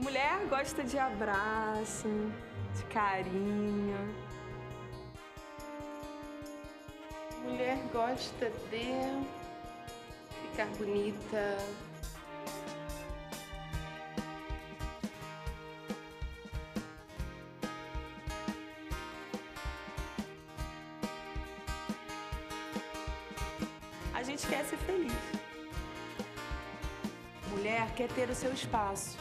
Mulher gosta de abraço, de carinho. Mulher gosta de ficar bonita. A gente quer ser feliz. Mulher quer ter o seu espaço.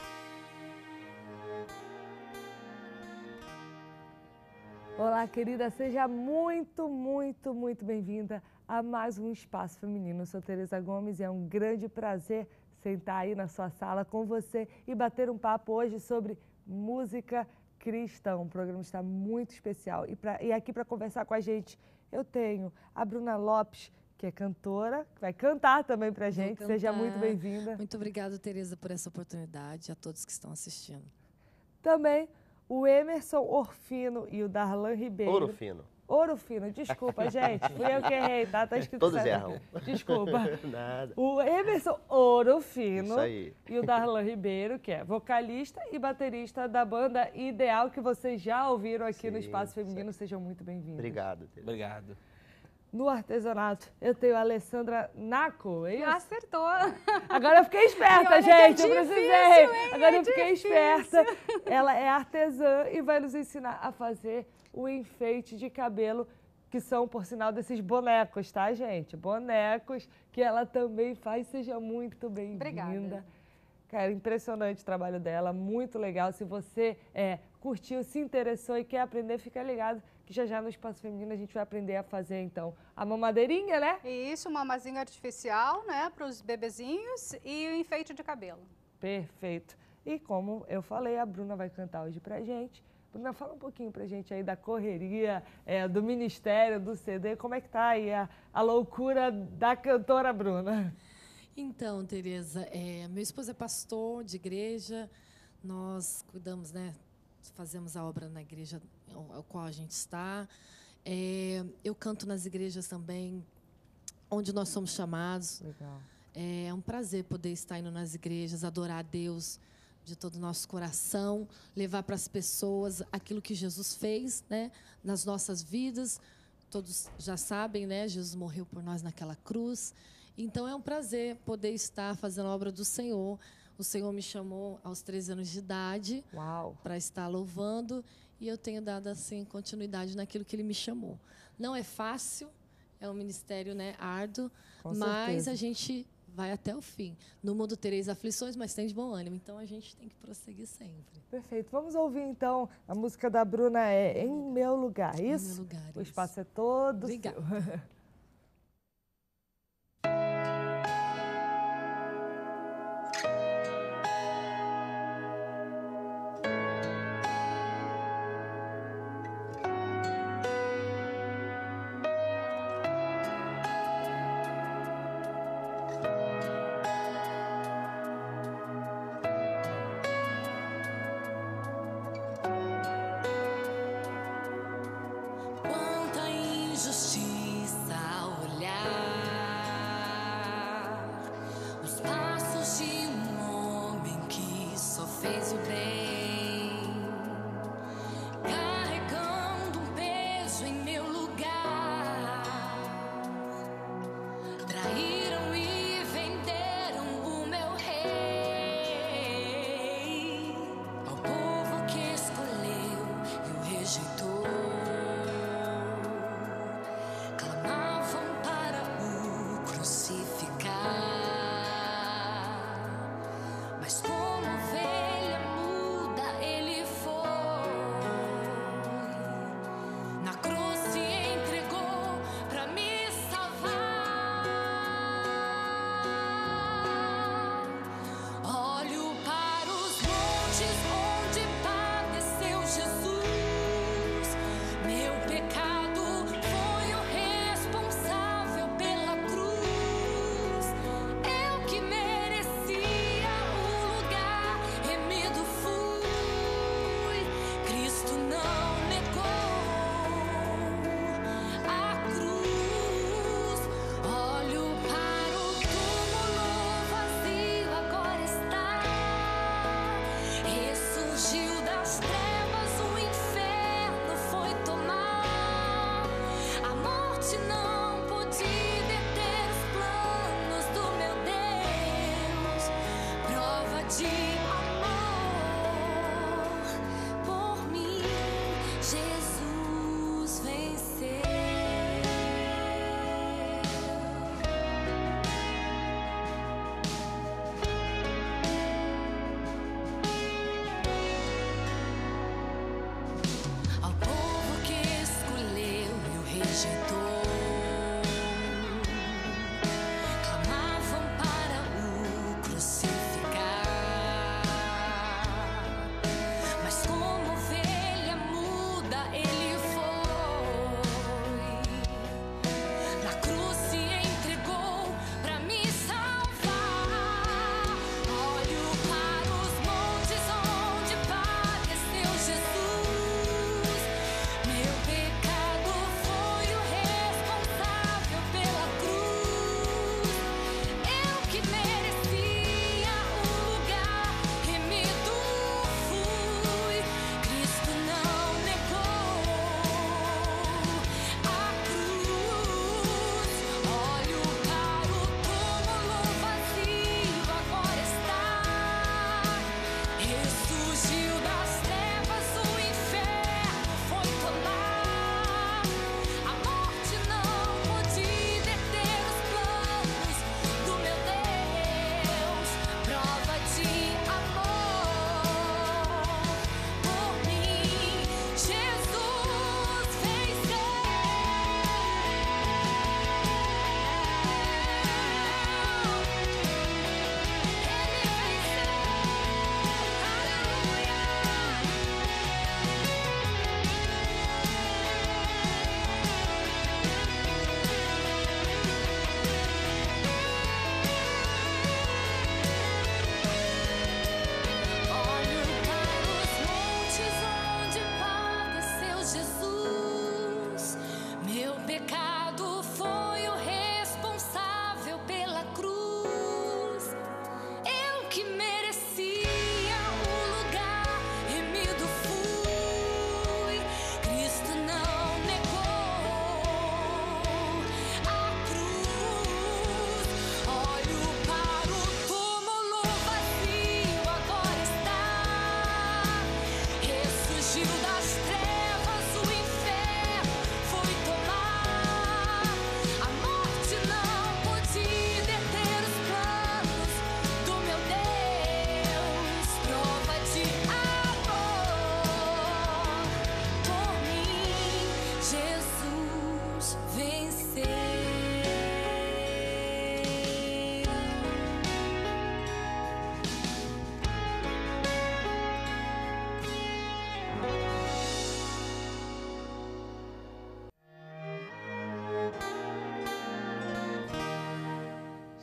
Olá, querida, seja muito bem-vinda a mais um Espaço Feminino. Eu sou Teresa Gomes e é um grande prazer sentar aí na sua sala com você e bater um papo hoje sobre música cristã. O programa está muito especial e aqui para conversar com a gente eu tenho a Bruna Lopes, que é cantora, que vai cantar também para a gente. Seja muito bem-vinda. Muito obrigada, Teresa, por essa oportunidade, a todos que estão assistindo. Também o Emerson Orofino e o Darlan Ribeiro. Orofino. Orofino, desculpa, gente. Fui eu que errei, tá? Tá escrito. Todos erram. Desculpa. Nada. O Emerson Orofino e o Darlan Ribeiro, que é vocalista e baterista da banda Ideal, que vocês já ouviram aqui no Espaço Feminino. Sejam muito bem-vindos. Obrigado, Teresa. Obrigado. No artesanato, eu tenho a Alessandra Naco, é isso? Acertou! Agora eu fiquei esperta, gente, eu precisei! Agora eu fiquei esperta! Ela é artesã e vai nos ensinar a fazer o enfeite de cabelo, que são, por sinal, desses bonecos, tá, gente? Bonecos que ela também faz. Seja muito bem-vinda! Obrigada! Cara, impressionante o trabalho dela, muito legal. Se você curtiu, se interessou e quer aprender, fica ligado, que já já no Espaço Feminino a gente vai aprender a fazer, então, a mamadeirinha, né? Isso, mamazinho artificial, né, para os bebezinhos, e o enfeite de cabelo. Perfeito. E como eu falei, a Bruna vai cantar hoje pra gente. Bruna, fala um pouquinho pra gente aí da correria, do ministério, do CD, como é que tá aí a loucura da cantora Bruna? Então, Teresa, meu esposo é pastor de igreja, nós cuidamos, né, fazemos a obra na igreja ao qual a gente está. Eu canto nas igrejas também, onde nós somos chamados. Legal. É um prazer poder estar indo nas igrejas, adorar a Deus de todo o nosso coração, levar para as pessoas aquilo que Jesus fez, né, nas nossas vidas. Todos já sabem, né, Jesus morreu por nós naquela cruz. Então, é um prazer poder estar fazendo a obra do Senhor. O Senhor me chamou aos 13 anos de idade para estar louvando, e eu tenho dado, assim, continuidade naquilo que Ele me chamou. Não é fácil, é um ministério, né, árduo, mas a gente vai até o fim. No mundo tereis aflições, mas tem de bom ânimo. Então, a gente tem que prosseguir sempre. Perfeito. Vamos ouvir, então, a música da Bruna é Em Meu Lugar, isso? Em Meu Lugar, isso. O espaço é todo Obrigada. Seu. Lugar.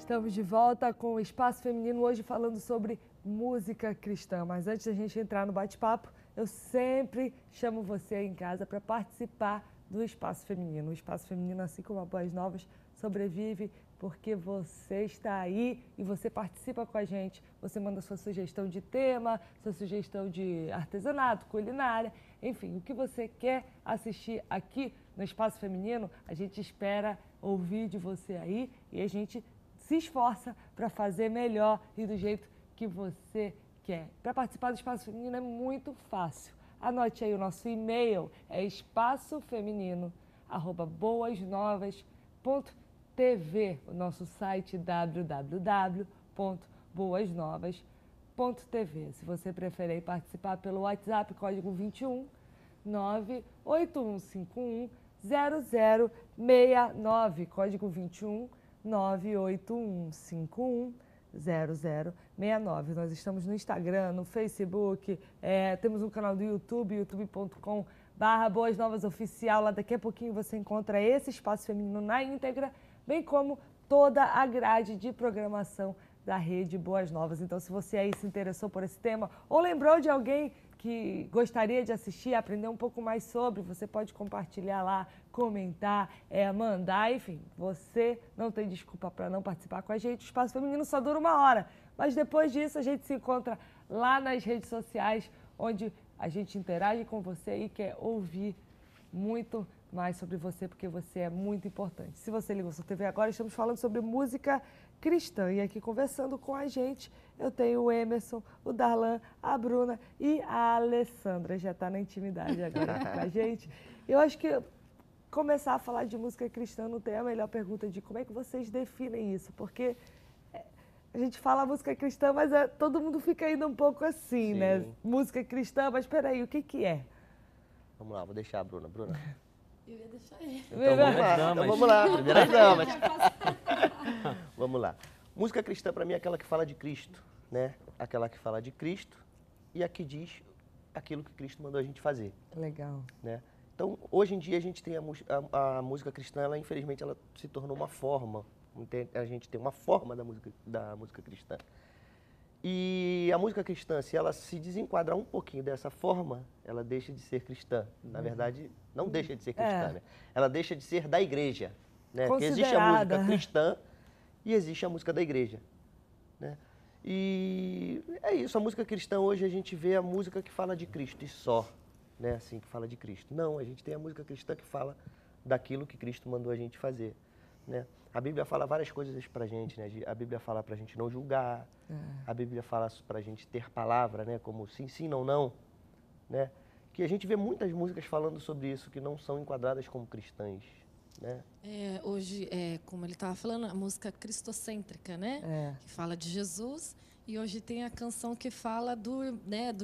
Estamos de volta com o Espaço Feminino, hoje falando sobre música cristã. Mas antes da gente entrar no bate-papo, eu sempre chamo você aí em casa para participar do Espaço Feminino. O Espaço Feminino, assim como a Boas Novas, sobrevive porque você está aí e você participa com a gente. Você manda sua sugestão de tema, sua sugestão de artesanato, culinária, enfim, o que você quer assistir aqui no Espaço Feminino, a gente espera ouvir de você aí e a gente se esforça para fazer melhor e do jeito que você quer. Para participar do Espaço Feminino é muito fácil. Anote aí o nosso e-mail, é espaçofeminino@boasnovas.tv, o nosso site www.boasnovas.tv. Se você preferir participar pelo WhatsApp, código 21 98151 0069, código 21 98151 0069. Nós estamos no Instagram, no Facebook, temos um canal do YouTube, youtube.com/Boas Novas Oficial. Lá daqui a pouquinho você encontra esse Espaço Feminino na íntegra, bem como toda a grade de programação da Rede Boas Novas. Então, se você aí se interessou por esse tema ou lembrou de alguém que gostaria de assistir, aprender um pouco mais sobre, você pode compartilhar lá, comentar, mandar, enfim. Você não tem desculpa para não participar com a gente. O Espaço Feminino só dura 1 hora, mas depois disso a gente se encontra lá nas redes sociais, onde a gente interage com você e quer ouvir muito mais sobre você, porque você é muito importante. Se você ligou sua TV agora, estamos falando sobre música cristã. E aqui conversando com a gente, eu tenho o Emerson, o Darlan, a Bruna e a Alessandra. Já está na intimidade agora com a gente. Eu acho que começar a falar de música cristã não tem a melhor pergunta de como é que vocês definem isso, porque a gente fala música cristã, mas todo mundo fica ainda um pouco assim, sim, né? Música cristã, mas peraí, o que que é? Vamos lá, vou deixar a Bruna. Bruna? Eu ia deixar ele. Então vamos lá, primeiras damas. Vamos lá. Música cristã, para mim, é aquela que fala de Cristo, né? Aquela que fala de Cristo e a que diz aquilo que Cristo mandou a gente fazer. Legal. Né? Então, hoje em dia, a gente tem a música cristã, ela, infelizmente, ela se tornou uma forma. A gente tem uma forma da música cristã. E a música cristã, se ela se desenquadrar um pouquinho dessa forma, ela deixa de ser cristã. Na verdade, não deixa de ser cristã, né? Ela deixa de ser da igreja, né? Porque existe a música cristã e existe a música da igreja, né? E é isso, a música cristã hoje a gente vê a música que fala de Cristo e só, né? Assim, que fala de Cristo. Não, a gente tem a música cristã que fala daquilo que Cristo mandou a gente fazer, né? A Bíblia fala várias coisas pra gente, né? A Bíblia fala pra gente não julgar, a Bíblia fala pra gente ter palavra, né? Como sim, sim, não, não, né? Que a gente vê muitas músicas falando sobre isso, que não são enquadradas como cristãs, né? Hoje, como ele estava falando, a música cristocêntrica, né? Que fala de Jesus. E hoje tem a canção que fala do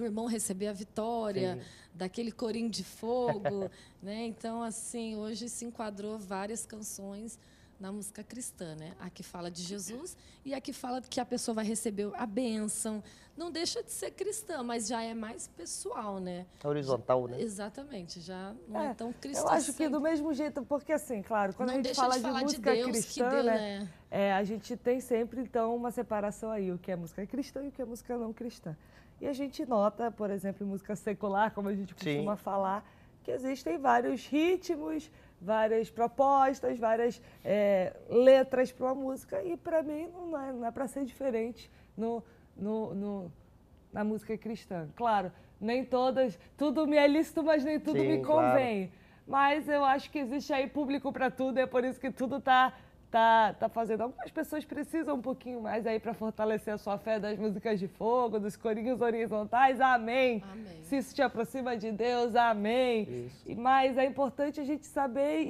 irmão receber a vitória, sim, daquele corinho de fogo, né? Então, assim, hoje se enquadrou várias canções na música cristã, né? A que fala de Jesus e a que fala que a pessoa vai receber a bênção. Não deixa de ser cristã, mas já é mais pessoal, né? Horizontal, né? Exatamente, já não é tão cristã. Eu acho que do mesmo jeito, porque assim, claro, quando a gente fala de música cristã, né? A gente tem sempre, então, uma separação aí, o que é música cristã e o que é música não cristã. E a gente nota, por exemplo, em música secular, como a gente costuma falar, que existem vários ritmos, várias propostas, várias letras para uma música, e para mim não é para ser diferente na música cristã. Claro, nem todas, tudo me é lícito, mas nem tudo me convém. Claro. Mas eu acho que existe aí público para tudo, é por isso que tudo tá fazendo. Algumas pessoas precisam um pouquinho mais aí para fortalecer a sua fé das músicas de fogo, dos corinhos horizontais, amém. Amém. Se isso te aproxima de Deus, amém. Isso. Mas é importante a gente saber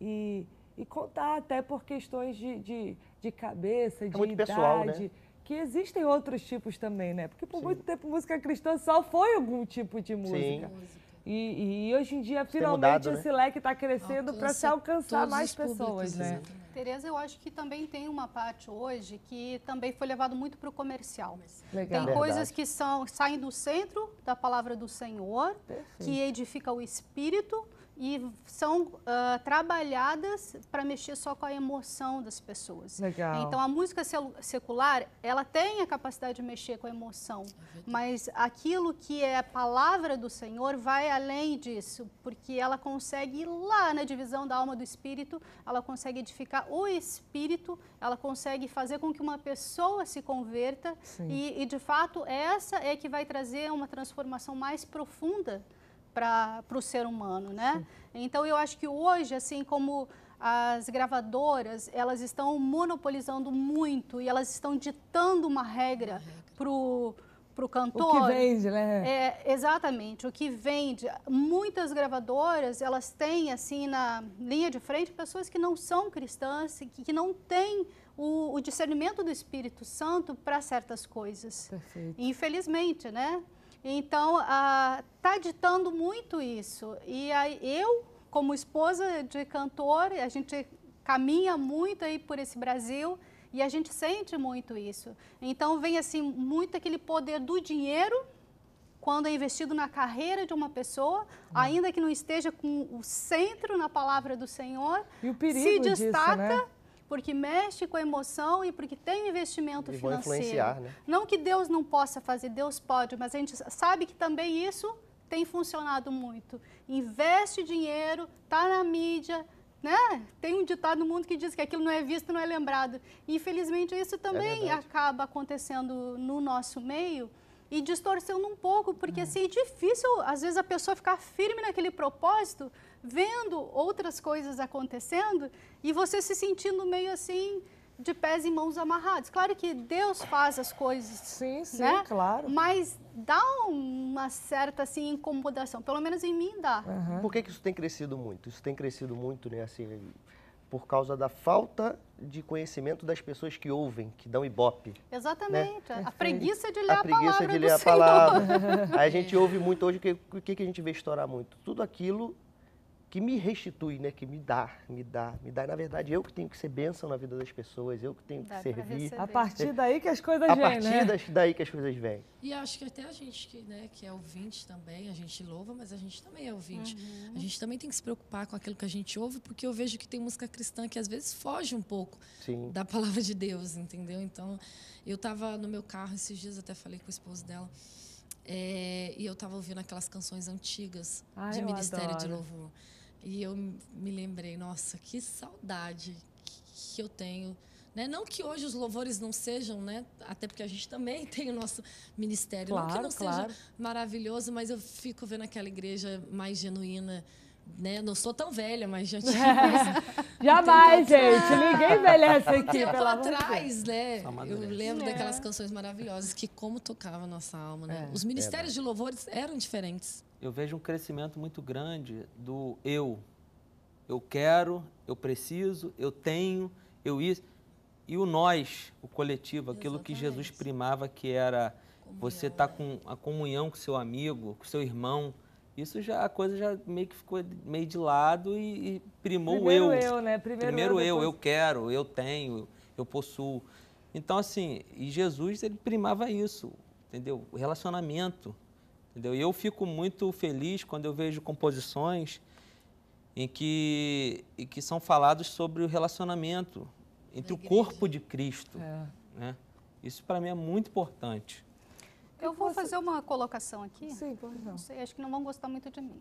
e contar até por questões de cabeça, de idade, pessoal, né? Que existem outros tipos também, né? Porque por muito tempo música cristã só foi algum tipo de música. Sim. E hoje em dia, finalmente, esse leque está crescendo para se alcançar mais pessoas, né? Teresa, eu acho que também tem uma parte hoje que também foi levado muito para o comercial. Legal. Tem coisas que saem do centro da palavra do Senhor, que edifica o espírito, e são trabalhadas para mexer só com a emoção das pessoas. Legal. Então, a música secular, ela tem a capacidade de mexer com a emoção, mas aquilo que é a palavra do Senhor vai além disso, porque ela consegue ir lá na divisão da alma do espírito, ela consegue edificar o espírito, ela consegue fazer com que uma pessoa se converta e, de fato, essa é que vai trazer uma transformação mais profunda para o ser humano, né? Sim. Então, eu acho que hoje, assim como as gravadoras, elas estão monopolizando muito e elas estão ditando uma regra pro cantor. O que vende, né? É, exatamente, o que vende. Muitas gravadoras, elas têm, assim, na linha de frente, pessoas que não são cristãs, que não têm o discernimento do Espírito Santo para certas coisas. Perfeito. Infelizmente, né? Então, está ditando muito isso. E aí, eu, como esposa de cantor, a gente caminha muito aí por esse Brasil e a gente sente muito isso. Então, vem assim muito aquele poder do dinheiro quando é investido na carreira de uma pessoa, ainda que não esteja com o centro na palavra do Senhor, e o perigo se destaca disso, né? Porque mexe com a emoção e porque tem investimento financeiro. Vão influenciar, né? Não que Deus não possa fazer, Deus pode, mas a gente sabe que também isso tem funcionado muito. Investe dinheiro, está na mídia, né? Tem um ditado no mundo que diz que aquilo não é visto, não é lembrado. Infelizmente, isso também acaba acontecendo no nosso meio e distorcendo um pouco, porque assim, é difícil, às vezes, a pessoa ficar firme naquele propósito, vendo outras coisas acontecendo e você se sentindo meio assim, de pés e mãos amarrados. Claro que Deus faz as coisas, sim, né? Claro. Mas dá uma certa assim, incomodação, pelo menos em mim dá. Por que isso tem crescido muito? Isso tem crescido muito, né, assim, por causa da falta de conhecimento das pessoas que ouvem, que dão ibope. Exatamente, né? A preguiça de ler a palavra. A preguiça de ler a palavra. Aí a gente ouve muito hoje, o que a gente vê estourar muito? Tudo aquilo que me restitui, né? Que me dá. Na verdade, eu que tenho que ser bênção na vida das pessoas, eu que tenho que servir. A partir daí que as coisas vêm, né? E acho que até a gente que é ouvinte também, a gente louva, mas a gente também é ouvinte. A gente também tem que se preocupar com aquilo que a gente ouve, porque eu vejo que tem música cristã que às vezes foge um pouco da palavra de Deus, entendeu? Então, eu estava no meu carro esses dias, até falei com o esposo dela, e eu estava ouvindo aquelas canções antigas de Ministério de Louvor. E eu me lembrei, nossa, que saudade que eu tenho. Né? Não que hoje os louvores não sejam, né? Até porque a gente também tem o nosso ministério. Claro, não que não seja maravilhoso, mas eu fico vendo aquela igreja mais genuína. Né? Não sou tão velha, mas já tive jamais, gente. Ninguém envelhece aqui. Tempo atrás, né? Eu lembro daquelas canções maravilhosas que como tocava a nossa alma. Né? Os ministérios de louvores eram diferentes. Eu vejo um crescimento muito grande do eu quero, eu preciso, eu tenho, eu isso. E o nós, o coletivo, aquilo que Jesus primava, que era comunhão, você tá com a comunhão com seu amigo, com seu irmão. Isso já, a coisa já meio que ficou meio de lado e primou primeiro o eu. Primeiro eu, eu quero, eu tenho, eu possuo. Então, assim, e Jesus, ele primava isso, entendeu? O relacionamento, entendeu? E eu fico muito feliz quando eu vejo composições em que são falados sobre o relacionamento entre o corpo de Cristo. Né? Isso, para mim, é muito importante. Eu vou fazer uma colocação aqui. Sim, pois não. Não sei, acho que não vão gostar muito de mim.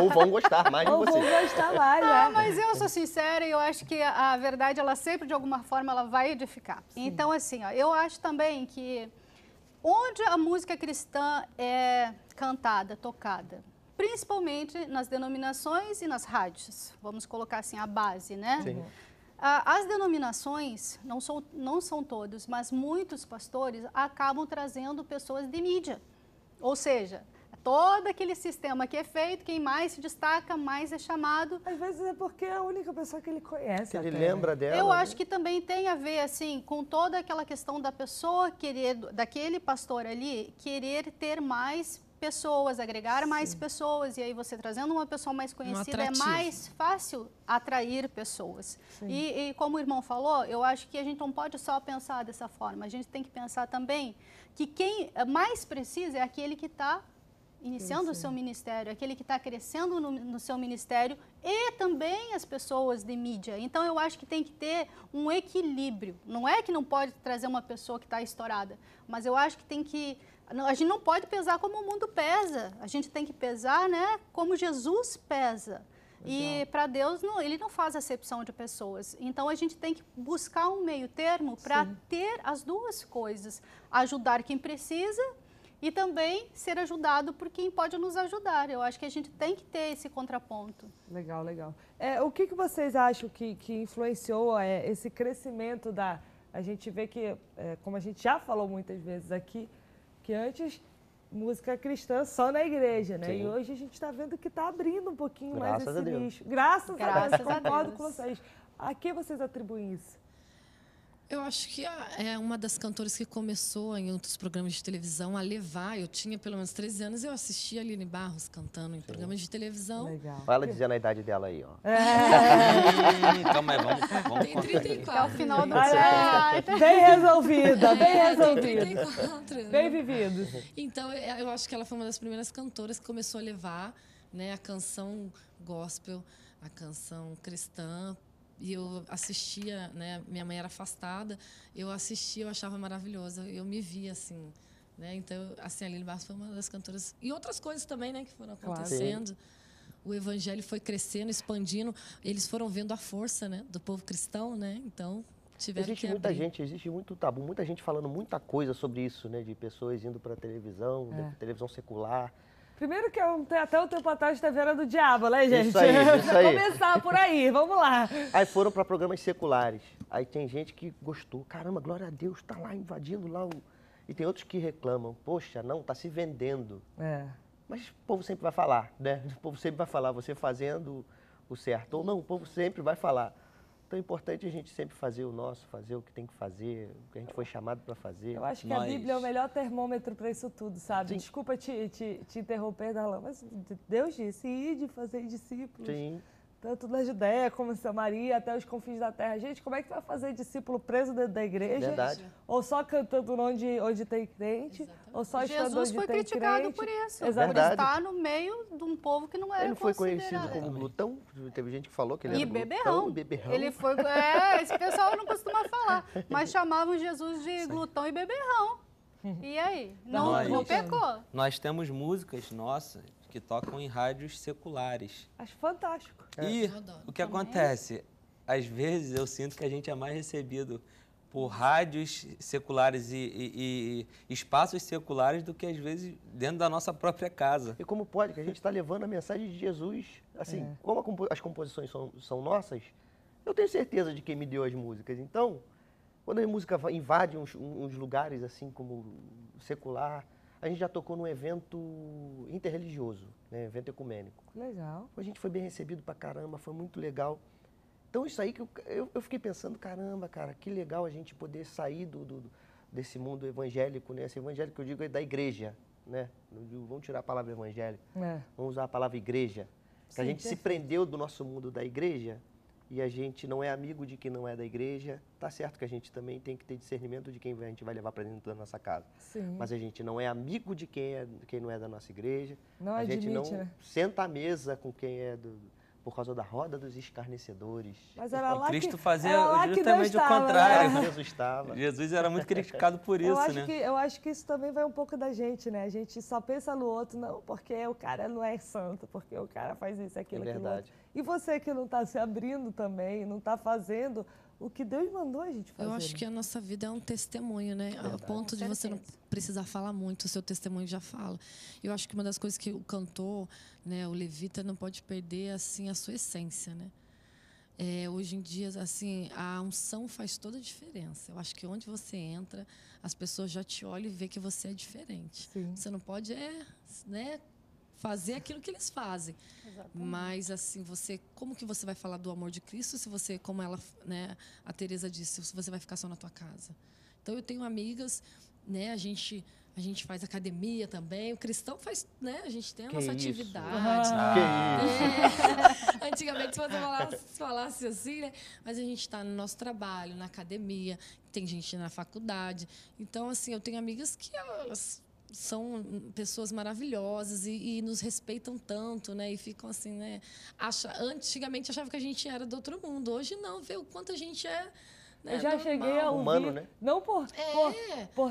Ou vão gostar mais de você. Ou vão gostar mais, mas eu sou sincera e eu acho que a verdade, ela sempre, de alguma forma, ela vai edificar. Sim. Então, assim, ó, eu acho também que onde a música cristã é cantada, tocada, principalmente nas denominações e nas rádios, vamos colocar assim, a base, né? Sim. As denominações, não são todos, mas muitos pastores acabam trazendo pessoas de mídia. Ou seja, todo aquele sistema que é feito, quem mais se destaca, mais é chamado. Às vezes é porque é a única pessoa que ele conhece. Que ele lembra dela. Eu acho que também tem a ver assim, com toda aquela questão da pessoa querer, daquele pastor ali, querer ter mais pessoas, agregar mais pessoas, e aí você trazendo uma pessoa mais conhecida, é mais fácil atrair pessoas. E como o irmão falou, eu acho que a gente não pode só pensar dessa forma, a gente tem que pensar também que quem mais precisa é aquele que está iniciando o seu ministério, aquele que está crescendo no seu ministério e também as pessoas de mídia. Então, eu acho que tem que ter um equilíbrio. Não é que não pode trazer uma pessoa que está estourada, mas eu acho que tem que... A gente não pode pesar como o mundo pesa. A gente tem que pesar, né, como Jesus pesa. Legal. E para Deus, não, ele não faz acepção de pessoas. Então, a gente tem que buscar um meio termo para ter as duas coisas. Ajudar quem precisa e também ser ajudado por quem pode nos ajudar. Eu acho que a gente tem que ter esse contraponto. Legal, legal. O que vocês acham que influenciou esse crescimento da... A gente vê que, como a gente já falou muitas vezes aqui, que antes... música cristã só na igreja, né? Sim. E hoje a gente está vendo que está abrindo um pouquinho mais esse nicho. Graças a Deus, concordo com vocês. A que vocês atribuem isso? Eu acho que é uma das cantoras que começou em outros programas de televisão a levar. Eu tinha pelo menos 13 anos e eu assistia a Lili Barros cantando em programas de televisão. Legal. Ela dizendo a idade dela aí, ó. Então, mas vamos tem 34. É o final do ano. Bem resolvida, bem resolvida. Tem 34. Bem vivido. Então, eu acho que ela foi uma das primeiras cantoras que começou a levar, né, a canção gospel, a canção cristã. E eu assistia, né? Minha mãe era afastada, eu assistia, eu achava maravilhosa, eu me via assim, né? Então, assim, a Lili Barros foi uma das cantoras. E outras coisas também, né, que foram acontecendo. O evangelho foi crescendo, expandindo, eles foram vendo a força, né, do povo cristão, né? Então, tiveram que abrir. Existe muito tabu, muita gente falando muita coisa sobre isso, né, de pessoas indo para a televisão, televisão secular. Primeiro que até um tempo atrás teve era do diabo, né, gente? Isso aí. Começar por aí, vamos lá. Aí foram para programas seculares. Aí tem gente que gostou. Caramba, glória a Deus, tá lá invadindo lá o... E tem outros que reclamam. Poxa, não, tá se vendendo. Mas o povo sempre vai falar, né? O povo sempre vai falar, você fazendo o certo. Ou não, o povo sempre vai falar. Então é importante a gente sempre fazer o nosso, fazer o que tem que fazer, o que a gente foi chamado para fazer. Eu acho que a Bíblia é o melhor termômetro para isso tudo, sabe? Sim. Desculpa te interromper, Darlan, mas Deus disse, ide fazer discípulos. Sim. Tanto na Judéia como em Samaria, até os confins da terra. Gente, como é que vai fazer discípulo preso dentro da igreja? Verdade. Ou só cantando onde tem crente? Exatamente. Ou só estando Jesus onde tem crente? Jesus foi criticado por isso. Exatamente. Por estar no meio de um povo que não era considerado. Ele foi conhecido como glutão. Teve gente que falou que ele era glutão e beberrão. Ele foi... esse pessoal não costuma falar. Mas chamavam Jesus de glutão e beberrão. E aí? Não pecou? Nós temos músicas nossas que tocam em rádios seculares. Acho fantástico. E o que acontece? Às vezes eu sinto que a gente é mais recebido por rádios seculares e espaços seculares do que às vezes dentro da nossa própria casa. E como pode? Que a gente está levando a mensagem de Jesus. Assim, como as composições são nossas, eu tenho certeza de quem me deu as músicas. Então, quando a música invade uns lugares assim como secular... A gente já tocou num evento interreligioso, né? Evento ecumênico. Legal. A gente foi bem recebido pra caramba, foi muito legal. Então, isso aí que eu fiquei pensando, caramba, cara, que legal a gente poder sair desse mundo evangélico, né? Esse evangélico que eu digo é da igreja, né? Vamos tirar a palavra evangélico, vamos usar a palavra igreja. Sim, a gente se prendeu do nosso mundo da igreja e a gente não é amigo de quem não é da igreja. Tá certo que a gente também tem que ter discernimento de quem a gente vai levar para dentro da nossa casa. Sim. Mas a gente não é amigo de quem não é da nossa igreja. Não a gente não senta à mesa com quem é por causa da roda dos escarnecedores. Mas era lá Cristo fazia justamente o contrário. Né? Jesus estava. Jesus era muito criticado por isso, né? Eu acho que isso também vai um pouco da gente, né? A gente só pensa no outro, não, porque o cara não é santo, porque o cara faz isso, aquilo, aquilo. E você que não está se abrindo também, não está fazendo o que Deus mandou a gente fazer. Eu acho que a nossa vida é um testemunho, né? Ao ponto de você não precisar falar muito, o seu testemunho já fala. Eu acho que uma das coisas que o cantor, né, o levita, não pode perder, assim, a sua essência, né? Hoje em dia, assim, a unção faz toda a diferença. Eu acho que onde você entra, as pessoas já te olham e vê que você é diferente. Sim. Você não pode, né, fazer aquilo que eles fazem. Exatamente. Mas assim, como que você vai falar do amor de Cristo se você, como ela, né, a Teresa disse, se você vai ficar só na tua casa? Então eu tenho amigas, né, a gente faz academia também, o cristão faz, né, a gente tem a nossa atividade. Antigamente se você falasse assim, né, mas a gente está no nosso trabalho, na academia, tem gente na faculdade. Então assim, eu tenho amigas que elas são pessoas maravilhosas e nos respeitam tanto, né? E ficam assim, né? Antigamente achava que a gente era do outro mundo. Hoje não, vê o quanto a gente é... Eu já cheguei a ouvir, humano, né? Não por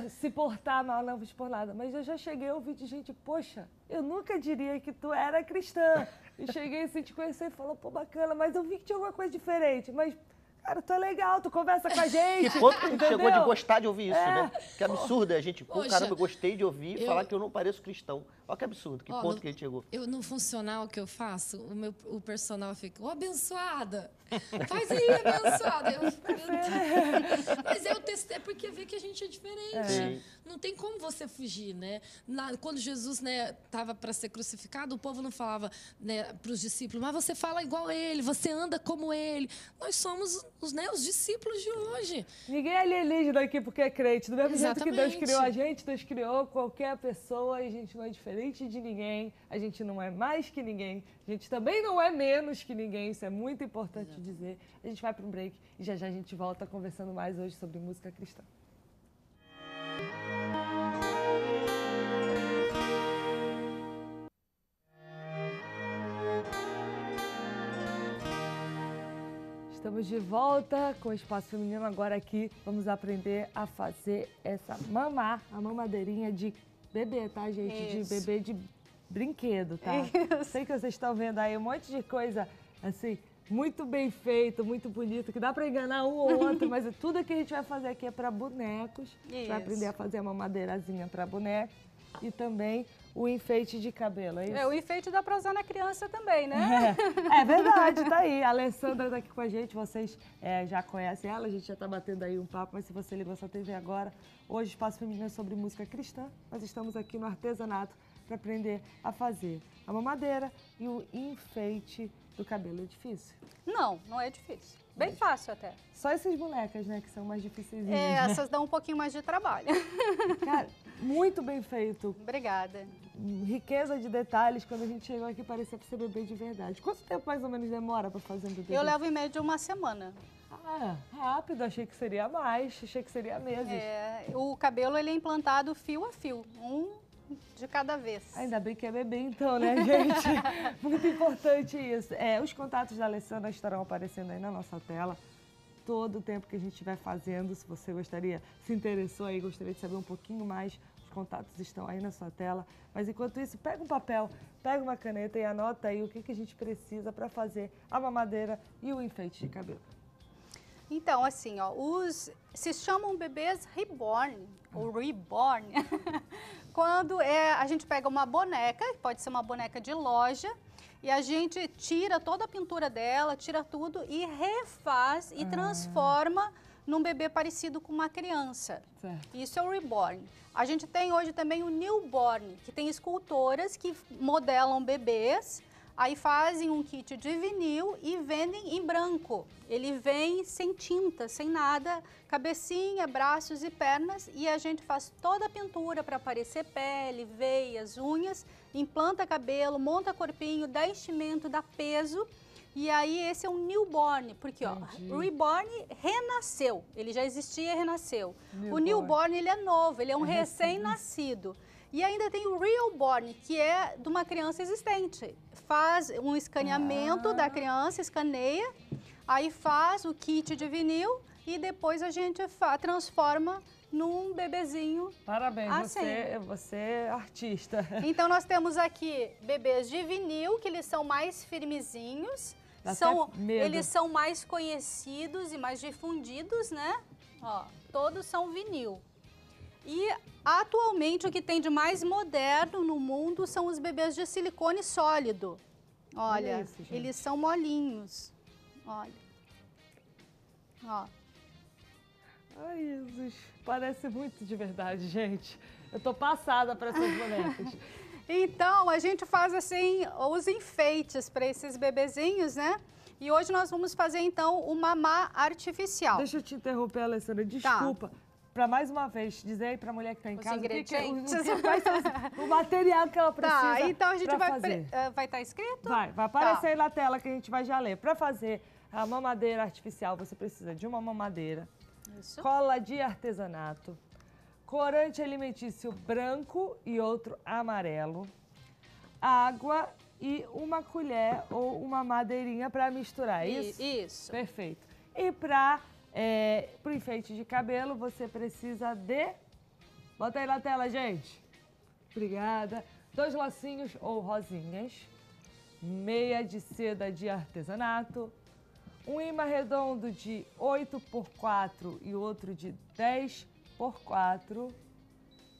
se portar mal, não por nada, mas eu já cheguei a ouvir de gente, poxa, eu nunca diria que tu era cristã. E cheguei assim, te conhecer e falou, pô, bacana, mas eu vi que tinha alguma coisa diferente, mas, cara, tu é legal, tu conversa com a gente. Que ponto que chegou de gostar de ouvir isso, né? Que absurdo, a gente, pô, caramba, eu gostei de ouvir falar que eu não pareço cristão. Olha que absurdo, que ponto que a gente chegou. Eu, no funcional que eu faço, o personal fica, ô, abençoada, faz aí, abençoada. Mas eu testei, porque vê que a gente é diferente. É. Não tem como você fugir, né? Quando Jesus, né, tava para ser crucificado, o povo não falava, né, para os discípulos, mas você fala igual a ele, você anda como ele. Nós somos os discípulos de hoje. Ninguém é alienígena aqui porque é crente. Do mesmo jeito que Deus criou a gente, Deus criou qualquer pessoa e a gente não é diferente. De ninguém, a gente não é mais que ninguém, a gente também não é menos que ninguém, isso é muito importante dizer. A gente vai para um break e já já a gente volta conversando mais hoje sobre música cristã. Estamos de volta com o Espaço Feminino, agora aqui vamos aprender a fazer essa mamadeirinha de bebê, tá, gente? Isso. De bebê de brinquedo, tá? Isso. Sei que vocês estão vendo aí um monte de coisa, assim, muito bem feito, muito bonito, que dá pra enganar um ou outro, mas tudo que a gente vai fazer aqui é pra bonecos. Isso. A gente vai aprender a fazer uma madeirazinha pra boneco e também o enfeite de cabelo, é isso? É, o enfeite dá pra usar na criança também, né? É, é verdade, tá aí. A Alessandra tá aqui com a gente, vocês já conhecem ela, a gente já tá batendo aí um papo, mas se você ligou sua TV agora... Hoje o Espaço Feminino é sobre música cristã. Nós estamos aqui no artesanato para aprender a fazer a mamadeira e o enfeite do cabelo. É difícil? Não, não é difícil. Bem fácil até. Só essas bonecas, né, que são mais difíceis. É, essas dão um pouquinho mais de trabalho. Cara, muito bem feito. Obrigada. Riqueza de detalhes, quando a gente chegou aqui parecia que você bebê de verdade. Quanto tempo mais ou menos demora para fazer um bebê? Eu levo em média uma semana. Ah, rápido, achei que seria mais, achei que seria meses. É, o cabelo ele é implantado fio a fio, um de cada vez. Ainda bem que é bebê então, né, gente? Muito importante isso. É, os contatos da Alessandra estarão aparecendo aí na nossa tela todo o tempo que a gente estiver fazendo. Se você gostaria, se interessou aí, gostaria de saber um pouquinho mais, os contatos estão aí na sua tela. Mas enquanto isso, pega um papel, pega uma caneta e anota aí o que a gente precisa para fazer a mamadeira e o enfeite de cabelo. Então, assim, ó, se chamam bebês reborn, ou reborn, quando a gente pega uma boneca, pode ser uma boneca de loja, e a gente tira toda a pintura dela, tira tudo e refaz e transforma num bebê parecido com uma criança. Certo. Isso é o reborn. A gente tem hoje também o newborn, que tem escultoras que modelam bebês. Aí fazem um kit de vinil e vendem em branco. Ele vem sem tinta, sem nada, cabecinha, braços e pernas. E a gente faz toda a pintura para aparecer pele, veias, unhas, implanta cabelo, monta corpinho, dá enchimento, dá peso. E aí esse é um newborn, porque ó, reborn renasceu. Ele já existia e renasceu. Newborn. O newborn ele é novo, ele é um recém-nascido. E ainda tem o realborn, que é de uma criança existente. Faz um escaneamento da criança, escaneia, aí faz o kit de vinil e depois a gente transforma num bebezinho. Parabéns, assim. Você é artista. Então nós temos aqui bebês de vinil, que eles são mais firmezinhos, eles são mais conhecidos e mais difundidos, né? Ó, todos são vinil. E atualmente o que tem de mais moderno no mundo são os bebês de silicone sólido. Olha, eles são molinhos. Olha. Ó. Ai, Jesus. Parece muito de verdade, gente. Eu tô passada para essas bonecas. Então, a gente faz assim os enfeites para esses bebezinhos, né? E hoje nós vamos fazer então o mamá artificial. Deixa eu te interromper, Alessandra, desculpa. Tá. Para mais uma vez dizer aí para a mulher que está em casa o material que ela precisa. Tá, então a gente vai estar escrito? Vai aparecer aí na tela que a gente vai já ler. Para fazer a mamadeira artificial, você precisa de uma mamadeira, cola de artesanato, corante alimentício branco e outro amarelo, água e uma colher ou uma madeirinha para misturar, é isso? Isso. Perfeito. E para o enfeite de cabelo, você precisa de... Bota aí na tela, gente. Obrigada. 2 lacinhos ou rosinhas, meia de seda de artesanato, um imã redondo de 8×4 e outro de 10×4,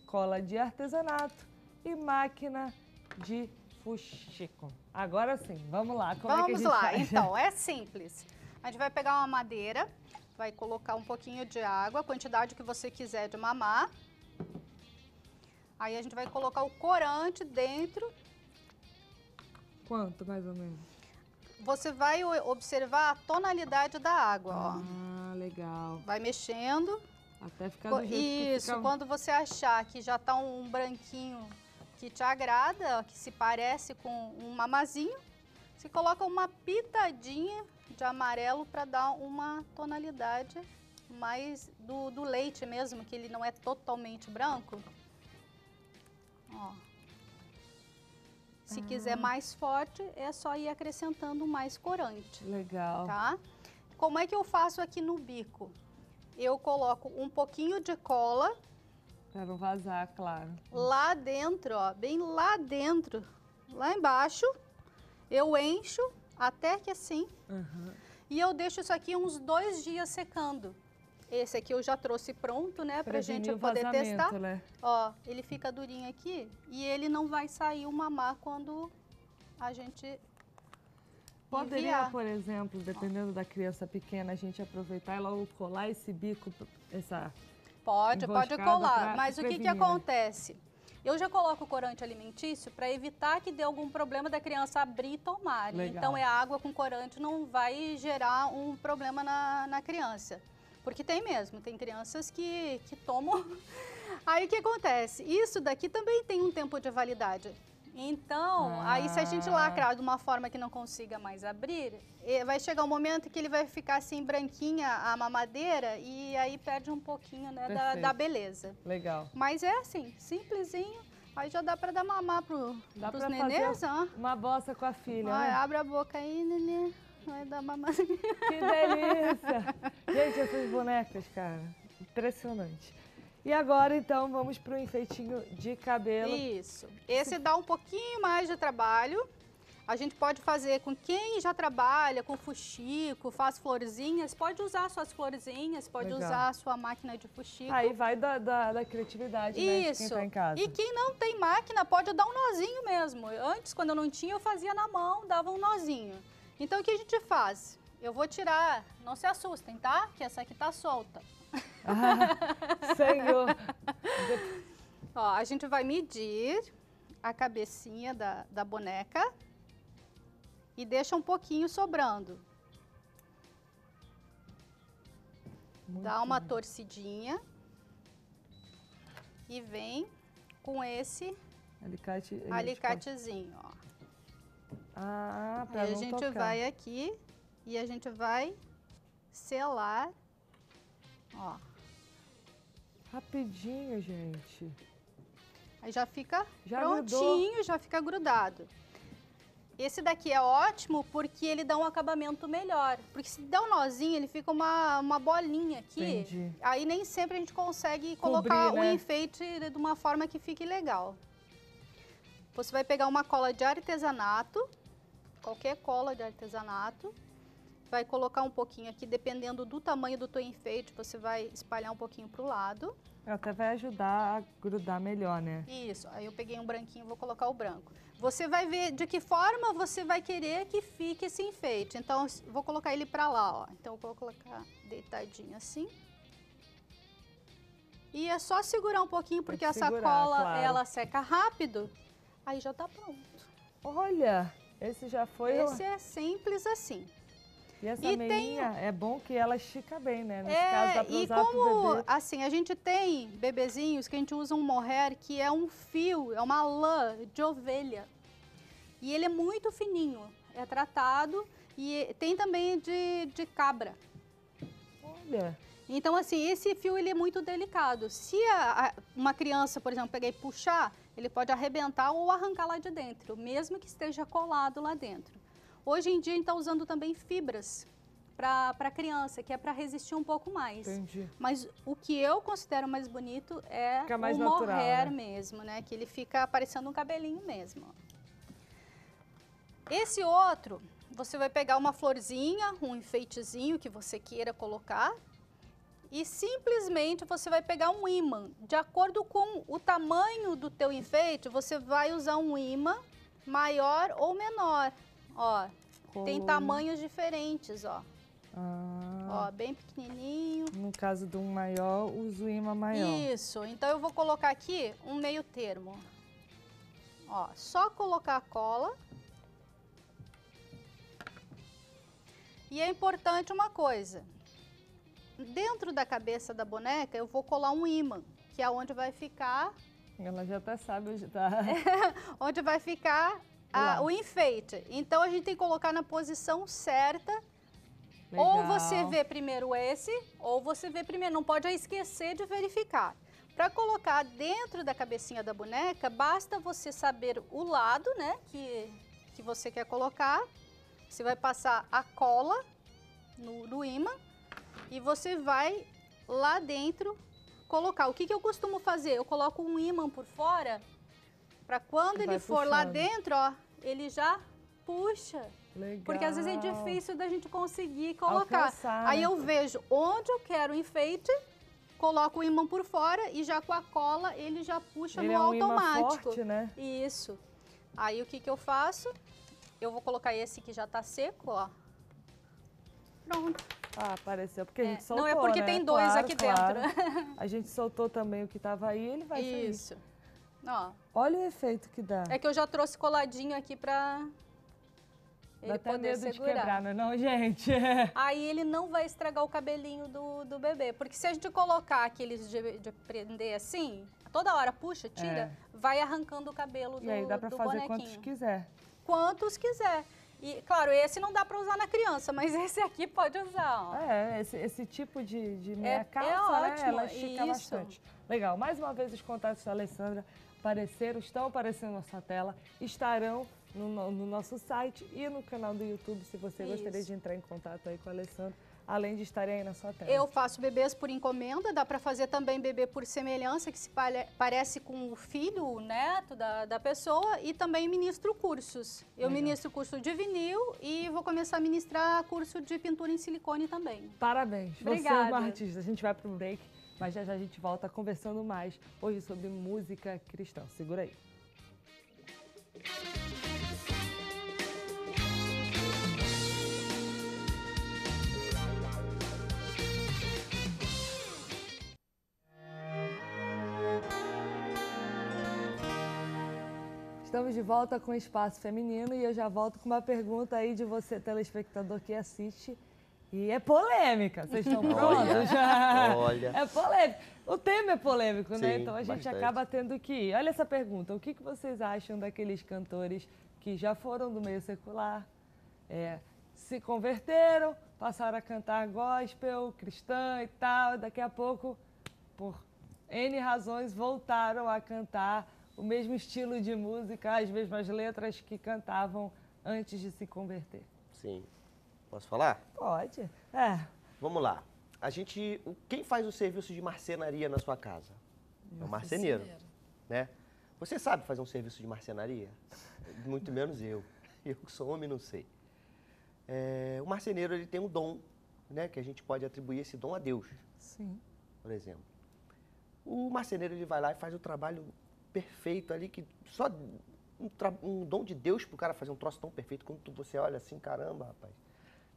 cola de artesanato e máquina de fuxico. Agora sim, vamos lá. Vamos lá, então, é simples. A gente vai pegar uma madeira, vai colocar um pouquinho de água, a quantidade que você quiser de mamar. Aí a gente vai colocar o corante dentro. Quanto, mais ou menos? Você vai observar a tonalidade da água, ó. Ah, legal. Vai mexendo. Até ficar do jeito que fica... Quando você achar que já tá um branquinho que te agrada, que se parece com um mamazinho, você coloca uma pitadinha de amarelo para dar uma tonalidade mais do leite mesmo, que ele não é totalmente branco. Ó. Se quiser mais forte, é só ir acrescentando mais corante. Legal. Tá? Como é que eu faço aqui no bico? Eu coloco um pouquinho de cola. Pra não vazar, claro. Lá dentro, ó, bem lá dentro, lá embaixo, eu encho até que assim. Uhum. E eu deixo isso aqui uns 2 dias secando. Esse aqui eu já trouxe pronto, né, pra gente poder testar. Né? Ó, ele fica durinho aqui e ele não vai sair o mamar quando a gente poderia, enviar. Por exemplo, dependendo da criança pequena, a gente aproveitar e logo colar esse bico, essa pode colar, mas prevenir. O que acontece? Eu já coloco o corante alimentício para evitar que dê algum problema da criança abrir e tomar. Legal. Então, a água com corante não vai gerar um problema na criança. Porque tem mesmo, tem crianças que tomam. Aí o que acontece? Isso daqui também tem um tempo de validade. Então, aí se a gente lacrar de uma forma que não consiga mais abrir, vai chegar um momento que ele vai ficar assim, branquinha a mamadeira e aí perde um pouquinho, né, da beleza. Legal. Mas é assim, simplesinho. Aí já dá pra dar mamar pros nenês, ó. Uma bossa com a filha, ó, né? Abre a boca aí, nenê. Vai dar mamar. Que delícia! Gente, essas bonecas, cara, impressionante. E agora, então, vamos para o enfeitinho de cabelo. Isso. Esse dá um pouquinho mais de trabalho. A gente pode fazer com quem já trabalha, com fuxico, faz florzinhas. Pode usar suas florzinhas, pode Legal. Usar a sua máquina de fuxico. Aí vai da criatividade, né, de quem tá em casa. E quem não tem máquina pode dar um nozinho mesmo. Antes, quando eu não tinha, eu fazia na mão, dava um nozinho. Então, o que a gente faz? Eu vou tirar, não se assustem, tá? Que essa aqui tá solta. Ah, Senhor! Ó, a gente vai medir a cabecinha da boneca e deixa um pouquinho sobrando. Muito Dá uma bom. Torcidinha e vem com esse alicatezinho, ó. Ah, pra não tocar. Aí a gente vai aqui e a gente vai selar, ó. Rapidinho, gente. Aí já fica prontinho, já fica grudado. Esse daqui é ótimo porque ele dá um acabamento melhor. Porque se der um nozinho, ele fica uma bolinha aqui. Entendi. Aí nem sempre a gente consegue colocar o enfeite de uma forma que fique legal. Você vai pegar uma cola de artesanato, qualquer cola de artesanato, vai colocar um pouquinho aqui, dependendo do tamanho do teu enfeite, você vai espalhar um pouquinho pro lado. Até vai ajudar a grudar melhor, né? Isso, aí eu peguei um branquinho, vou colocar o branco. Você vai ver de que forma você vai querer que fique esse enfeite, então vou colocar ele pra lá, ó. Então eu vou colocar deitadinho assim. E é só segurar um pouquinho, porque essa cola, ela seca rápido. Aí já tá pronto. Olha, esse já foi... Esse é simples assim. E essa meinha é bom que ela estica bem, né? Nesse caso dá pra usar pro bebê. Assim, a gente tem bebezinhos que a gente usa um mohair, que é um fio, é uma lã de ovelha. E ele é muito fininho, é tratado e tem também de cabra. Olha... Então, assim, esse fio ele é muito delicado. Se uma criança, por exemplo, pegar e puxar, ele pode arrebentar ou arrancar lá de dentro, mesmo que esteja colado lá dentro. Hoje em dia, a gente está usando também fibras para a criança, que é para resistir um pouco mais. Entendi. Mas o que eu considero mais bonito é mais o natural, mohair, né? Mesmo, né? Que ele fica parecendo um cabelinho mesmo. Esse outro, você vai pegar uma florzinha, um enfeitezinho que você queira colocar. E simplesmente você vai pegar um ímã. De acordo com o tamanho do teu enfeite, você vai usar um ímã maior ou menor. Ó, tem tamanhos diferentes, ó. Ó, bem pequenininho. No caso de um maior, uso ímã maior. Isso, então eu vou colocar aqui um meio termo. Ó, só colocar a cola. E é importante uma coisa. Dentro da cabeça da boneca, eu vou colar um ímã, que é onde vai ficar... Ela já até sabe onde tá. Onde vai ficar o enfeite. Então, a gente tem que colocar na posição certa. Legal. Ou você vê primeiro esse, ou você vê primeiro. Não pode esquecer de verificar. Para colocar dentro da cabecinha da boneca, basta você saber o lado, né, que você quer colocar. Você vai passar a cola no ímã. E você vai lá dentro colocar. O que eu costumo fazer? Eu coloco um ímã por fora, para quando ele for lá dentro, ó, ele já puxa. Legal. Porque às vezes é difícil da gente conseguir colocar. Alcançar. Aí eu vejo onde eu quero o enfeite, coloco o ímã por fora e já com a cola ele já puxa no automático. Ele é um ímã forte, né? Isso. Aí o que eu faço? Eu vou colocar esse que já tá seco, ó. Pronto. Ah, apareceu, porque a gente soltou, não é porque, né? Tem dois, claro, aqui dentro. Claro. A gente soltou também o que estava aí, ele vai sair. Isso. Ó. Olha o efeito que dá. É que eu já trouxe coladinho aqui para ele poder segurar. De quebrar, não, gente? Aí ele não vai estragar o cabelinho do bebê, porque se a gente colocar aqueles de prender assim, toda hora puxa, tira, vai arrancando o cabelo do bonequinho. E aí dá para fazer quantos quiser. Quantos quiser. E, claro, esse não dá para usar na criança, mas esse aqui pode usar, ó. É, esse tipo de meia calça, ótimo, né? Ela estica bastante. Legal, mais uma vez os contatos da Alessandra estão aparecendo na nossa tela, estarão no nosso site e no canal do YouTube, se você gostaria de entrar em contato aí com a Alessandra, além de estarem aí na sua tela. Eu faço bebês por encomenda, dá para fazer também bebê por semelhança, que se parece com o filho, o neto da pessoa, e também ministro cursos. Eu ministro curso de vinil e vou começar a ministrar curso de pintura em silicone também. Parabéns, obrigada. Você é uma artista. A gente vai para um break, mas já já a gente volta conversando mais hoje sobre música cristã. Segura aí. Estamos de volta com o Espaço Feminino e eu já volto com uma pergunta aí de você, telespectador, que assiste. E é polêmica, vocês estão prontos? Olha. É polêmico. O tema é polêmico, né? Sim, então a gente acaba tendo que ir. Olha essa pergunta, o que vocês acham daqueles cantores que já foram do meio secular, se converteram, passaram a cantar gospel, cristã e tal, daqui a pouco, por N razões, voltaram a cantar o mesmo estilo de música, as mesmas letras que cantavam antes de se converter. Sim. Posso falar? Pode. Vamos lá. Quem faz o serviço de marcenaria na sua casa? É um marceneiro, né? Você sabe fazer um serviço de marcenaria? Muito menos eu. Eu que sou homem, não sei. O marceneiro, ele tem um dom, né? Que a gente pode atribuir esse dom a Deus. Sim. Por exemplo. O marceneiro, ele vai lá e faz o trabalho perfeito ali, que só um dom de Deus pro cara fazer um troço tão perfeito, quando você olha assim, caramba, rapaz,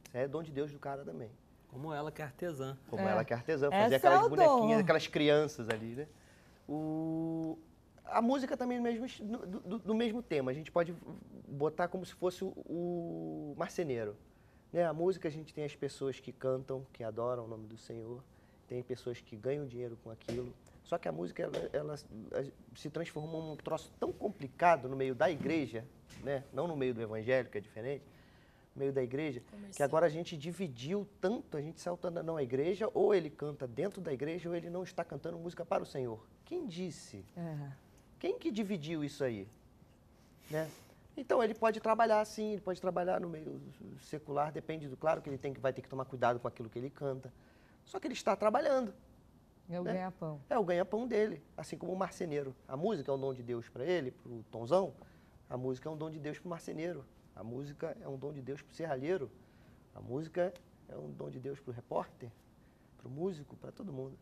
isso é dom de Deus do cara também. Como ela que é artesã. Como ela que é artesã, fazer aquelas bonequinhas, aquelas crianças ali, né? A música também do mesmo tema, a gente pode botar como se fosse o marceneiro, né? A música, a gente tem as pessoas que cantam, que adoram o nome do Senhor, tem pessoas que ganham dinheiro com aquilo. Só que a música, ela se transformou num troço tão complicado no meio da igreja, né? Não no meio do evangélico, que é diferente, meio da igreja, que agora a gente dividiu tanto, a gente saiu tanto, não, a igreja, ou ele canta dentro da igreja, ou ele não está cantando música para o Senhor. Quem disse? Uhum. Quem que dividiu isso aí? Né? Então, ele pode trabalhar assim, ele pode trabalhar no meio secular, depende do, claro que ele tem, vai ter que tomar cuidado com aquilo que ele canta. Só que ele está trabalhando. É o ganha-pão. É o ganha-pão dele, assim como o marceneiro. A música é um dom de Deus para ele, para o Tonzão. A música é um dom de Deus para o marceneiro. A música é um dom de Deus para o serralheiro. A música é um dom de Deus para o repórter, para o músico, para todo mundo.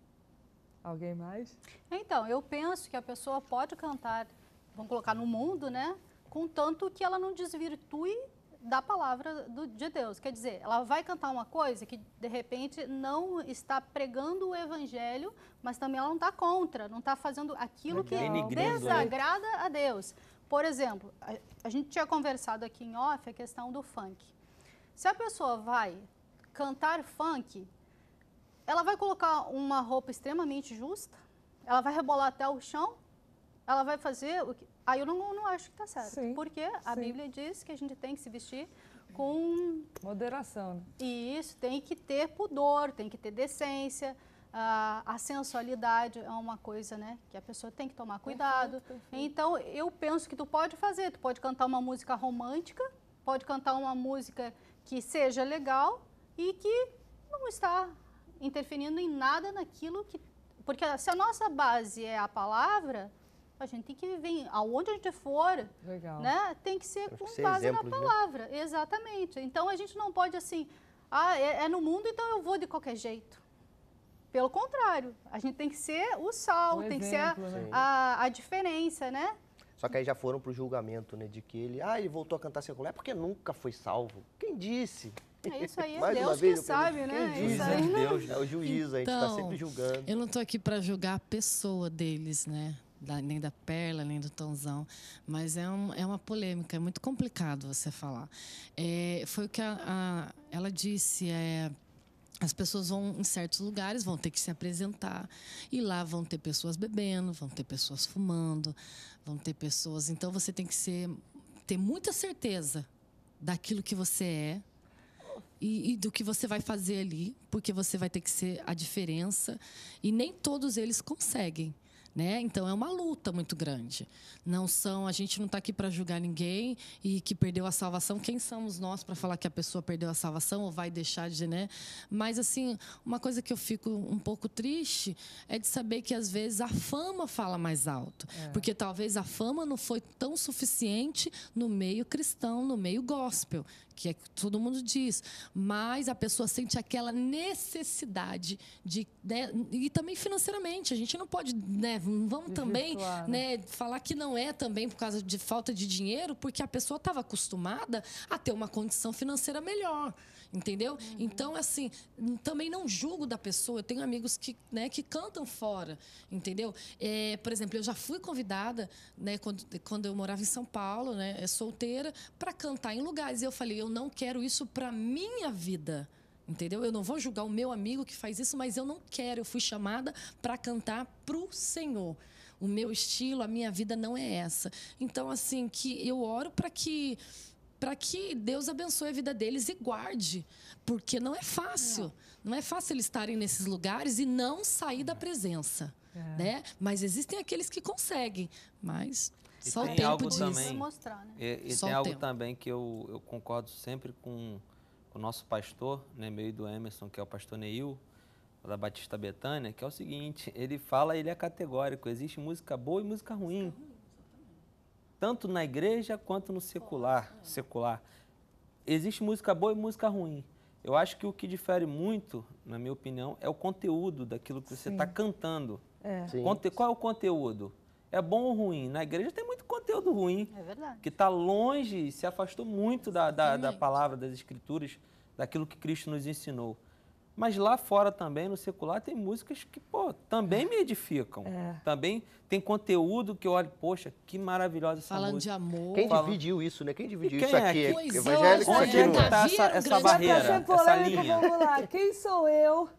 Alguém mais? Então, eu penso que a pessoa pode cantar, vamos colocar no mundo, né? Contanto que ela não desvirtue da palavra de Deus. Quer dizer, ela vai cantar uma coisa que, de repente, não está pregando o evangelho, mas também ela não está contra, não está fazendo aquilo que desagrada a Deus. Por exemplo, a gente tinha conversado aqui em off a questão do funk. Se a pessoa vai cantar funk, ela vai colocar uma roupa extremamente justa, ela vai rebolar até o chão, ela vai fazer... o que... Aí eu não acho que está certo, sim, porque a Bíblia diz que a gente tem que se vestir com... moderação. Né? E isso, tem que ter pudor, tem que ter decência. A sensualidade é uma coisa, né, que a pessoa tem que tomar cuidado. Perfeito, perfeito. Então, eu penso que tu pode fazer, tu pode cantar uma música romântica, pode cantar uma música que seja legal e que não está interferindo em nada naquilo que... Porque se a nossa base é a palavra... A gente tem que vir, aonde a gente for, legal, né? Tem que ser com base exemplos, na palavra. Né? Exatamente. Então, a gente não pode assim, ah, é no mundo, então eu vou de qualquer jeito. Pelo contrário, a gente tem que ser o sal, tem exemplo, que ser a diferença, né? Só que aí já foram para o julgamento, né? De que ele voltou a cantar secular porque nunca foi salvo. Quem disse? Isso aí é Deus que sabe, né? Isso aí é Deus, é o juiz, então, a gente está sempre julgando. Eu não estou aqui para julgar a pessoa deles, né? Nem da Perla, nem do Tonzão, mas é uma polêmica, é muito complicado você falar. Foi o que ela disse, as pessoas vão em certos lugares, vão ter que se apresentar, e lá vão ter pessoas bebendo, vão ter pessoas fumando, vão ter pessoas... Então, você tem que ter muita certeza daquilo que você é, e do que você vai fazer ali, porque você vai ter que ser a diferença, e nem todos eles conseguem. Né? Então, é uma luta muito grande. A gente não está aqui para julgar ninguém e que perdeu a salvação. Quem somos nós para falar que a pessoa perdeu a salvação ou vai deixar de... Né? Mas, assim, uma coisa que eu fico um pouco triste é de saber que, às vezes, a fama fala mais alto. Porque talvez a fama não foi tão suficiente no meio cristão, no meio gospel, que é que todo mundo diz. Mas a pessoa sente aquela necessidade de... Né? E também financeiramente. A gente não pode... Né? Vamos também né, falar que não é também por causa de falta de dinheiro, porque a pessoa estava acostumada a ter uma condição financeira melhor, entendeu? Uhum. Então, assim, também não julgo da pessoa. Eu tenho amigos que cantam fora, entendeu? Por exemplo, eu já fui convidada, né, quando eu morava em São Paulo, né, solteira, para cantar em lugares. E eu falei, eu não quero isso para minha vida. Entendeu? Eu não vou julgar o meu amigo que faz isso, mas eu não quero. Eu fui chamada para cantar pro Senhor. O meu estilo, a minha vida não é essa. Então, assim, que eu oro para que Deus abençoe a vida deles e guarde, porque não é fácil. Não é fácil eles estarem nesses lugares e não sair da presença, né? Mas existem aqueles que conseguem, mas só o tempo diz. E tem algo também que eu concordo sempre com... o nosso pastor, né, meio do Emerson, que é o pastor Neil, da Batista Betânia, que é o seguinte, ele é categórico, existe música boa e música ruim, tanto na igreja quanto no secular. Existe música boa e música ruim. Eu acho que o que difere muito, na minha opinião, é o conteúdo daquilo que você está cantando. Qual é o conteúdo? É bom ou ruim? Na igreja tem muito conteúdo ruim, que está longe, se afastou muito da palavra, das escrituras, daquilo que Cristo nos ensinou. Mas lá fora também, no secular, tem músicas que, também me edificam. Também tem conteúdo que eu olho, poxa, que maravilhosa essa música. Falando de amor. Quem dividiu isso, né? Quem dividiu isso aqui? Evangélico, onde está essa barreira, essa linha? Quem sou eu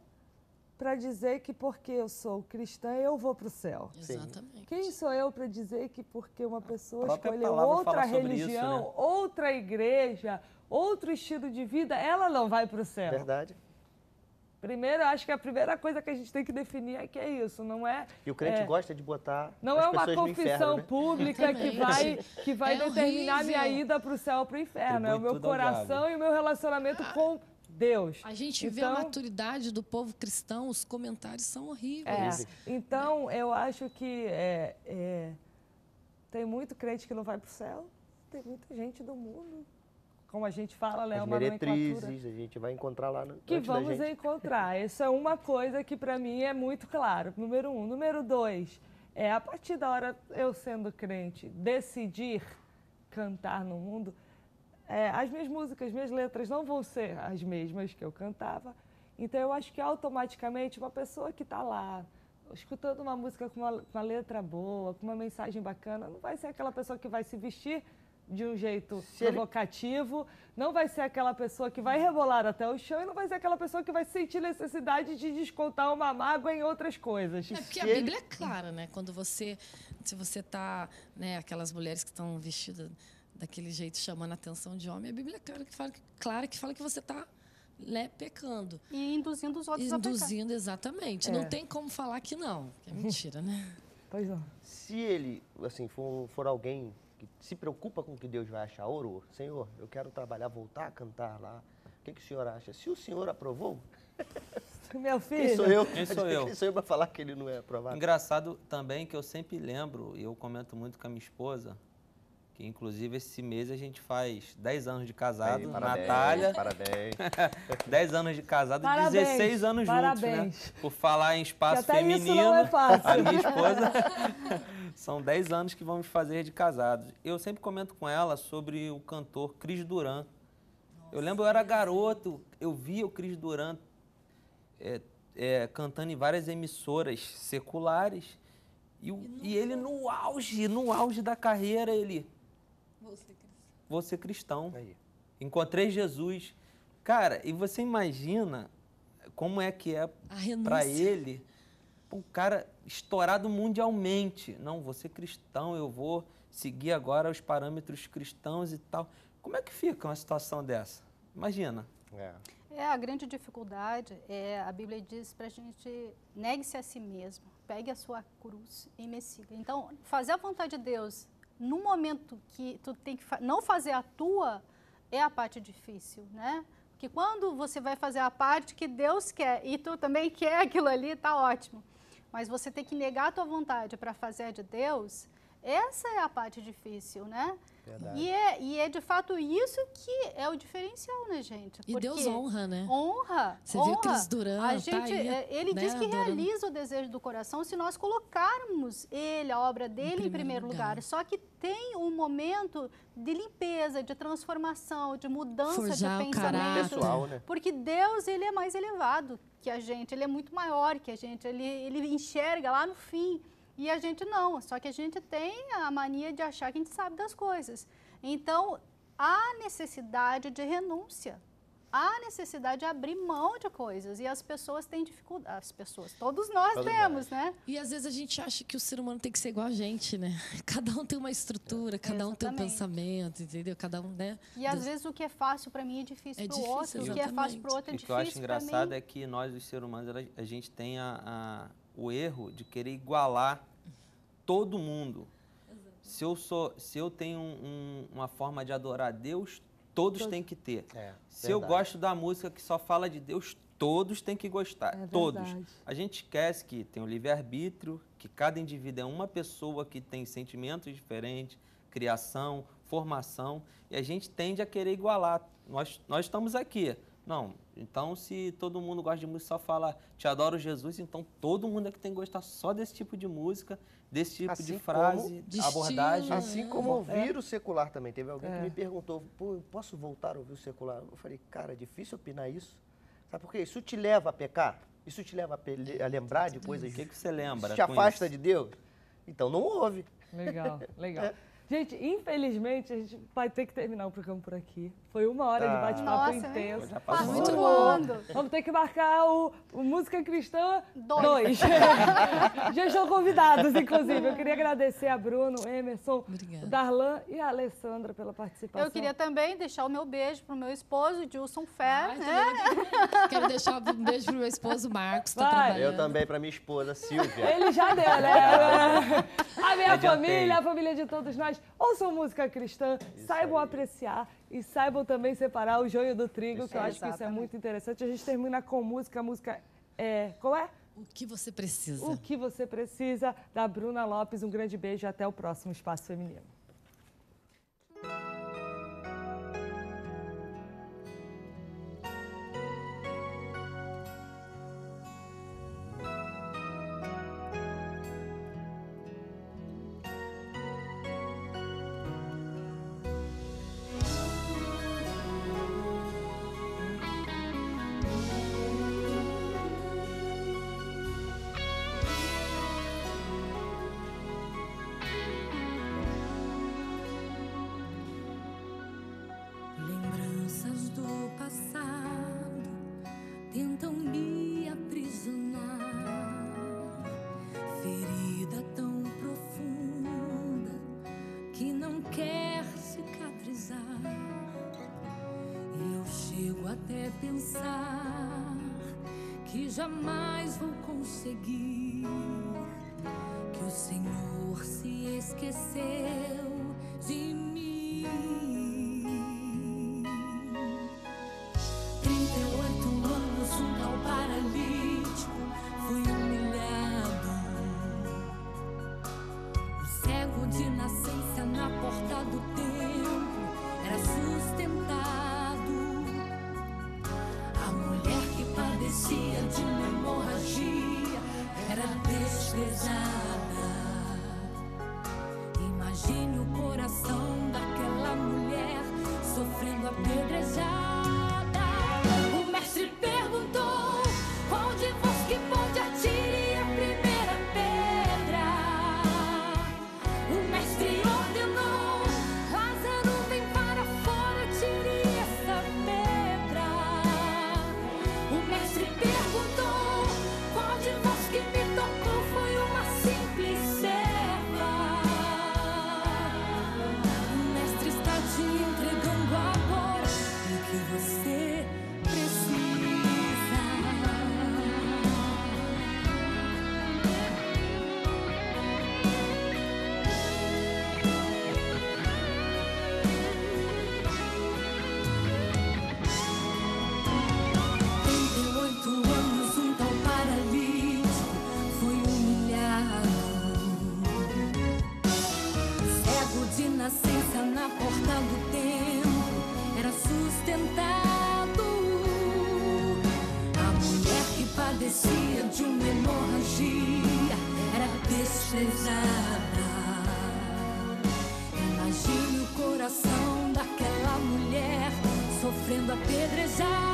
para dizer que porque eu sou cristã, eu vou para o céu. Exatamente. Quem sou eu para dizer que porque uma pessoa escolheu outra religião, isso, né? Outra igreja, outro estilo de vida, ela não vai para o céu? Verdade. Primeiro, acho que a primeira coisa que a gente tem que definir é que é isso, não é... E o crente gosta de botar não é uma confissão inferno, né? Pública que vai determinar horrível. Minha ida para o céu ou para o inferno. É o meu coração e o meu relacionamento com Deus. A gente vê a maturidade do povo cristão, os comentários são horríveis. É. Então, eu acho que tem muito crente que não vai para o céu, tem muita gente do mundo. Como a gente fala, né, uma nomenclatura. A gente vai encontrar lá no... Que vamos encontrar. Isso é uma coisa que, para mim, é muito claro. Número um. Número dois, a partir da hora eu sendo crente, decidir cantar no mundo, as minhas músicas, minhas letras não vão ser as mesmas que eu cantava. Então, eu acho que automaticamente uma pessoa que está lá, escutando uma música com uma letra boa, com uma mensagem bacana, não vai ser aquela pessoa que vai se vestir de um jeito provocativo, não vai ser aquela pessoa que vai rebolar até o chão e não vai ser aquela pessoa que vai sentir necessidade de descontar uma mágoa em outras coisas. É porque a Bíblia é clara, né? Quando se você tá, né, aquelas mulheres que estão vestidas daquele jeito chamando a atenção de homem, a Bíblia é clara que fala que você tá, né, pecando. E induzindo os outros a pecar. Exatamente. É. Não tem como falar que não. É mentira, né? Pois não. Se ele, assim, for alguém que se preocupa com o que Deus vai achar, orou. Senhor, eu quero trabalhar, voltar a cantar lá. O que o senhor acha? Se o senhor aprovou... Meu filho... Quem sou eu para falar que ele não é aprovado? Engraçado também que eu sempre lembro, e eu comento muito com a minha esposa, que inclusive esse mês a gente faz 10 anos de casado. Aí, parabéns, Natália. Parabéns. 10 anos de casado e 16 anos juntos, né? Por falar em espaço feminino, isso não é fácil. A minha esposa... São 10 anos que vamos fazer de casados. Eu sempre comento com ela sobre o cantor Kris Durán. Nossa. Eu lembro, eu era garoto, eu via o Kris Durán cantando em várias emissoras seculares. E ele no auge da carreira, ele... Vou ser cristão. Aí. Encontrei Jesus. Cara, e você imagina como é que é para ele... Um cara estourado mundialmente. Não, vou ser cristão, eu vou seguir agora os parâmetros cristãos e tal. Como é que fica uma situação dessa? Imagina. A grande dificuldade é, a Bíblia diz para a gente, negue-se a si mesmo, pegue a sua cruz e me siga. Então, fazer a vontade de Deus no momento que tu tem que não fazer a tua é a parte difícil, né? Porque quando você vai fazer a parte que Deus quer e tu também quer aquilo ali, tá ótimo. Mas você tem que negar a tua vontade para fazer a de Deus, essa é a parte difícil, né? Verdade. E é de fato isso que é o diferencial, né, gente? Porque e Deus honra, né? Honra. Você viu Kris Durán? A gente, tá aí, ele, né, diz que realiza o desejo do coração se nós colocarmos ele, a obra dele, em primeiro lugar. Só que tem um momento de limpeza, de transformação, de mudança forjar de pensamento. Pessoal, né? Porque Deus, ele é mais elevado que a gente, ele é muito maior que a gente, ele enxerga lá no fim. E a gente não, só que a gente tem a mania de achar que a gente sabe das coisas. Então, há necessidade de renúncia, há necessidade de abrir mão de coisas. E as pessoas têm dificuldade, todos nós temos, né? E às vezes a gente acha que o ser humano tem que ser igual a gente, né? Cada um tem uma estrutura, cada um tem um pensamento, entendeu? Cada um, né? E às vezes o que é fácil para mim é difícil para o outro, exatamente. O que é fácil para o outro é difícil para mim. O que eu acho engraçado é que nós, os seres humanos, a gente tem o erro de querer igualar todo mundo. Se eu tenho uma forma de adorar a Deus, todos têm que ter. Se eu gosto da música que só fala de Deus, todos têm que gostar. Todos. A gente esquece que tem o livre-arbítrio, que cada indivíduo é uma pessoa que tem sentimentos diferentes, criação, formação, e a gente tende a querer igualar. Nós estamos aqui. Não, então se todo mundo gosta de música só fala te adoro Jesus, então todo mundo é que tem que gostar só desse tipo de música, desse tipo de frase, de abordagem. Assim como ouvir o secular também. Teve alguém que me perguntou, pô, eu posso voltar a ouvir o secular? Eu falei, cara, é difícil opinar isso. Sabe por quê? Isso te leva a pecar? Isso te leva a lembrar de coisas? O que você lembra? Isso te afasta de Deus? Então não ouve. Legal, legal. Gente, infelizmente, a gente vai ter que terminar o programa por aqui. Foi uma hora de bate-papo intenso. Tá muito voando. Vamos ter que marcar o Música Cristã 2. Já estão convidados, inclusive. Eu queria agradecer a Bruno, Emerson, obrigada, Darlan e a Alessandra pela participação. Eu queria também deixar o meu beijo pro meu esposo, Dilson Ferreira. Quero deixar um beijo pro meu esposo, Marcos. Eu também, pra minha esposa, Silvia. Ele já deu, né? A minha família, a família de todos nós. Ouçam música cristã, isso, saibam aí apreciar e saibam também separar o joio do trigo, isso, que eu acho que isso é muito interessante. A gente termina com música, qual é? O que você precisa. O que você precisa, da Bruna Lopes. Um grande beijo e até o próximo Espaço Feminino. Pensar que jamais vou conseguir, que o Senhor se esqueceu de mim. 38 anos, um tal paralítico foi humilhado. O cego de nascença na porta do templo era sustentado. Padecia de uma hemorragia, era desprezada. Imagine o coração daquela mulher sofrendo apedrejada. O mestre perguntou: qual de vós que pode atirar a primeira pedra? O mestre ordenou: Lázaro, vem para fora, tire essa pedra. Na porta do templo era sustentado. A mulher que padecia de uma hemorragia era desprezada. Imagine o coração daquela mulher sofrendo apedrejada.